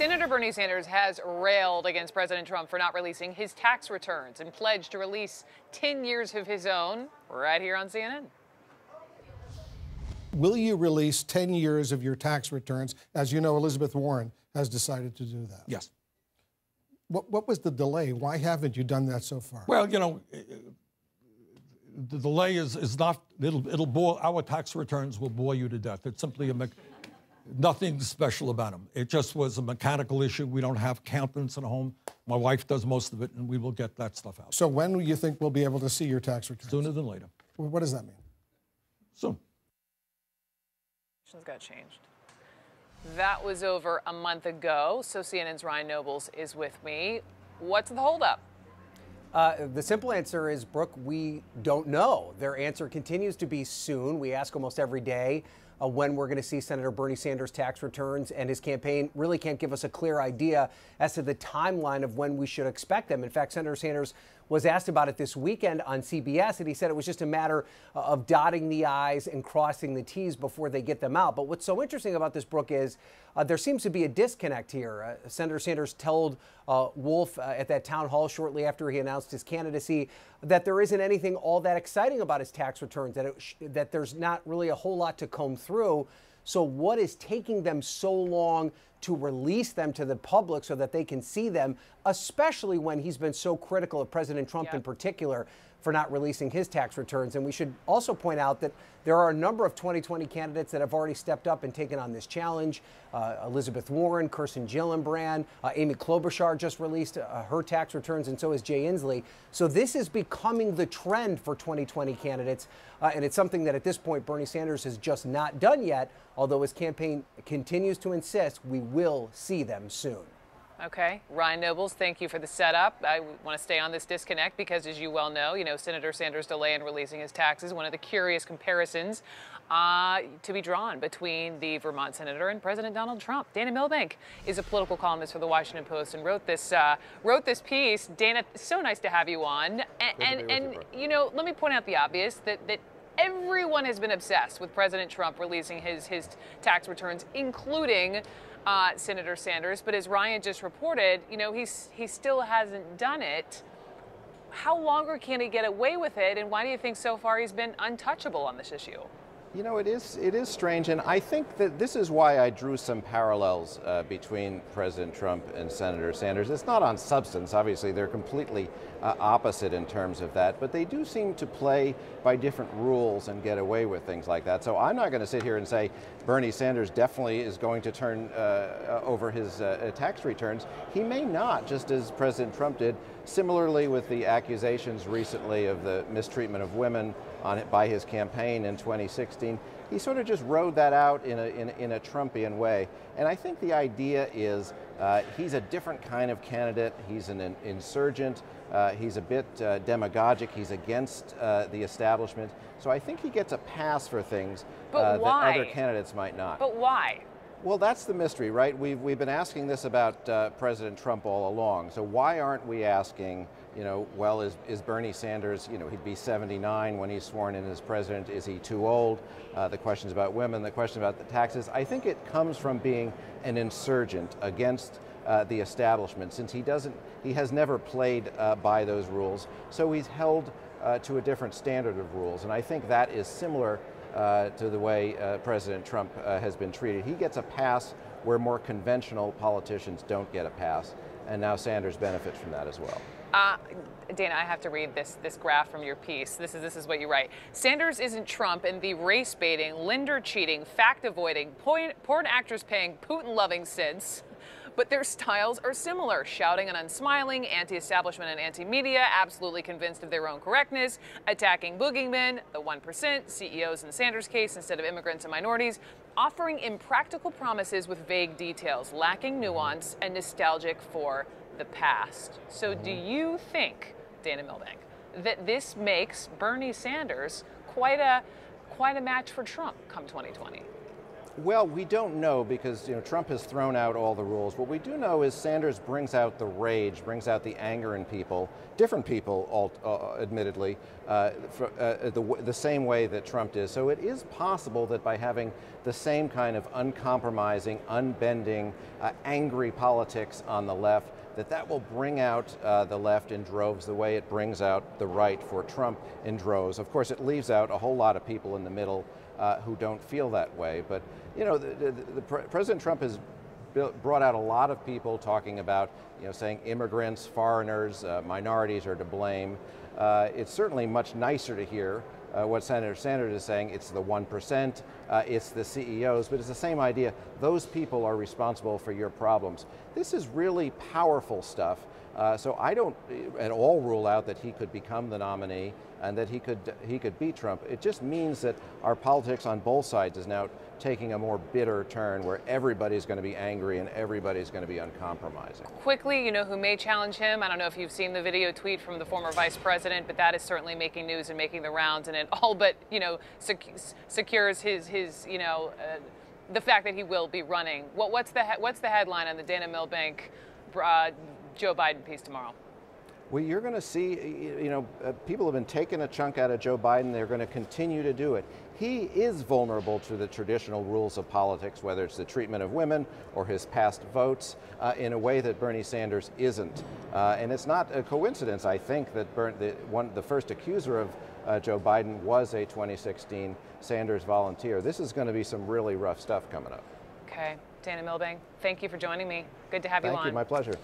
Senator Bernie Sanders has railed against President Trump for not releasing his tax returns and pledged to release 10 years of his own right here on CNN. Will you release 10 years of your tax returns? As you know, Elizabeth Warren has decided to do that. Yes. What was the delay? Why haven't you done that so far? Well, you know, the delay is not, it'll bore, our tax returns will bore you to death. It's simply nothing special about them. It just was a mechanical issue. We don't have accountants at home. My wife does most of it, and we will get that stuff out. So when do you think we'll be able to see your tax returns? Sooner than later. Well, what does that mean? Soon. Got changed. That was over a month ago, so CNN's Ryan Nobles is with me. What's the holdup? The simple answer is, Brooke, we don't know. Their answer continues to be soon. We ask almost every day when we're going to see Senator Bernie Sanders' tax returns, and his campaign really can't give us a clear idea as to the timeline of when we should expect them. In fact, Senator Sanders was asked about it this weekend on CBS, and he said it was just a matter of dotting the I's and crossing the T's before they get them out. But what's so interesting about this, Brooke, is there seems to be a disconnect here. Senator Sanders told Wolf at that town hall shortly after he announced his candidacy that there isn't anything all that exciting about his tax returns, that there's not really a whole lot to comb through. So what is taking them so long to release them to the public so that they can see them, especially when he's been so critical of President Trump in particular for not releasing his tax returns? And we should also point out that there are a number of 2020 candidates that have already stepped up and taken on this challenge. Elizabeth Warren, Kirsten Gillibrand, Amy Klobuchar just released her tax returns, and so is Jay Inslee. So this is becoming the trend for 2020 candidates, and it's something that at this point Bernie Sanders has just not done yet, although his campaign continues to insist we will see them soon. Okay. Ryan Nobles, thank you for the setup. I want to stay on this disconnect because, as you well know, Senator Sanders' delay in releasing his taxes, one of the curious comparisons to be drawn between the Vermont senator and President Donald Trump. Dana Milbank is a political columnist for the Washington Post and wrote this piece. Dana, so nice to have you on. And let me point out the obvious that everyone has been obsessed with President Trump releasing his tax returns, including Senator Sanders, but as Ryan just reported, he still hasn't done it. How longer can he get away with it, and why do you think so far he's been untouchable on this issue? You know, it is strange, and I think that this is why I drew some parallels between President Trump and Senator Sanders. It's not on substance, obviously. They're completely opposite in terms of that, but they do seem to play by different rules and get away with things like that. So I'm not going to sit here and say Bernie Sanders definitely is going to turn over his tax returns. He may not, just as President Trump did. Similarly, with the accusations recently of the mistreatment of women by his campaign in 2016, he sort of just rode that out in a Trumpian way. And I think the idea is he's a different kind of candidate. He's an insurgent. He's a bit demagogic. He's against the establishment. So I think he gets a pass for things that other candidates might not. But why? Well, that's the mystery, right? We've been asking this about President Trump all along. So why aren't we asking, well, is Bernie Sanders, he'd be 79 when he's sworn in as president. Is he too old? The questions about women, the question about the taxes. I think it comes from being an insurgent against the establishment, since he has never played by those rules. So he's held to a different standard of rules. And I think that is similar to the way President Trump has been treated. He gets a pass where more conventional politicians don't get a pass, and now Sanders benefits from that as well. Dana, I have to read this graph from your piece. This is what you write. Sanders isn't Trump in the race-baiting, lender-cheating, fact-avoiding, porn actress-paying, Putin-loving sense. But their styles are similar, shouting and unsmiling, anti-establishment and anti-media, absolutely convinced of their own correctness, attacking boogeymen, the 1%, CEOs in the Sanders case instead of immigrants and minorities, offering impractical promises with vague details, lacking nuance and nostalgic for the past. So do you think, Dana Milbank, that this makes Bernie Sanders quite a match for Trump come 2020? Well, we don't know because Trump has thrown out all the rules. What we do know is Sanders brings out the rage, brings out the anger in people, different people, admittedly, the same way that Trump did. So it is possible that by having the same kind of uncompromising, unbending, angry politics on the left, that will bring out the left in droves the way it brings out the right for Trump in droves. Of course, it leaves out a whole lot of people in the middle who don't feel that way. But, President Trump has brought out a lot of people talking about, saying immigrants, foreigners, minorities are to blame. It's certainly much nicer to hear what Senator Sanders is saying. It's the 1%, it's the CEOs, but it's the same idea. Those people are responsible for your problems. This is really powerful stuff. So I don't at all rule out that he could become the nominee and that he could beat Trump. It just means that our politics on both sides is now taking a more bitter turn where everybody's going to be angry and everybody's going to be uncompromising. Quickly, who may challenge him? I don't know if you've seen the video tweet from the former vice president, but that is certainly making news and making the rounds, and it all but, secures his the fact that he will be running. What's the headline on the Dana Milbank Joe Biden piece tomorrow? Well, you're going to see, people have been taking a chunk out of Joe Biden. They're going to continue to do it. He is vulnerable to the traditional rules of politics, whether it's the treatment of women or his past votes, in a way that Bernie Sanders isn't. And it's not a coincidence, I think, that the first accuser of Joe Biden was a 2016 Sanders volunteer. This is going to be some really rough stuff coming up. Okay. Dana Milbank, thank you for joining me. Good to have you on. Thank you. My pleasure.